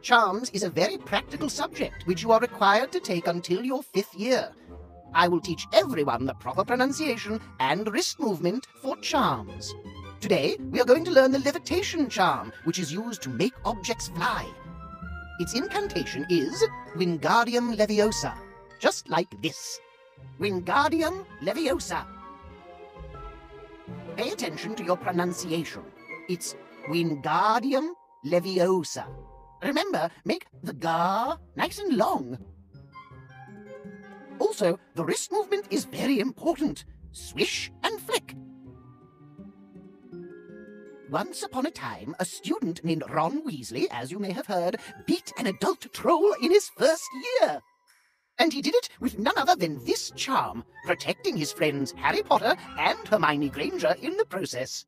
Charms is a very practical subject which you are required to take until your 5th year. I will teach everyone the proper pronunciation and wrist movement for charms. Today, we are going to learn the levitation charm, which is used to make objects fly. Its incantation is Wingardium Leviosa, just like this. Wingardium Leviosa. Pay attention to your pronunciation. It's Wingardium Leviosa. Remember, make the ga nice and long. Also, the wrist movement is very important. Swish and flick. Once upon a time, a student named Ron Weasley, as you may have heard, beat an adult troll in his 1st year. And he did it with none other than this charm, protecting his friends Harry Potter and Hermione Granger in the process.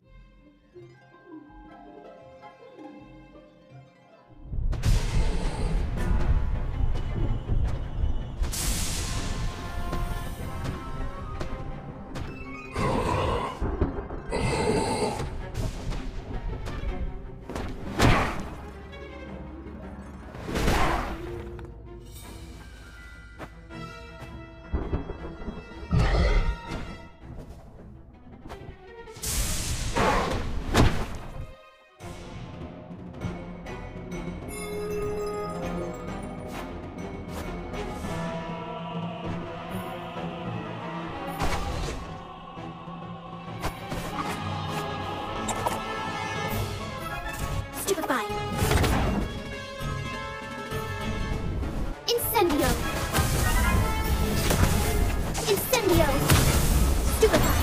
Stupefy. Incendio. Incendio. Stupefy.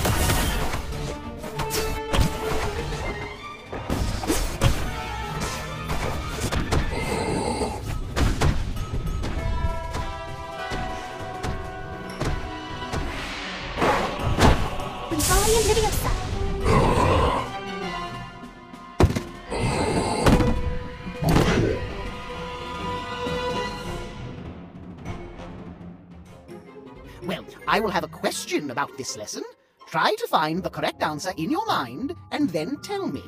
Wingardium Leviosa. Well, I will have a question about this lesson. Try to find the correct answer in your mind, and then tell me.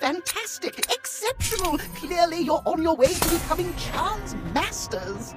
Fantastic! Exceptional! Clearly you're on your way to becoming Charms Masters!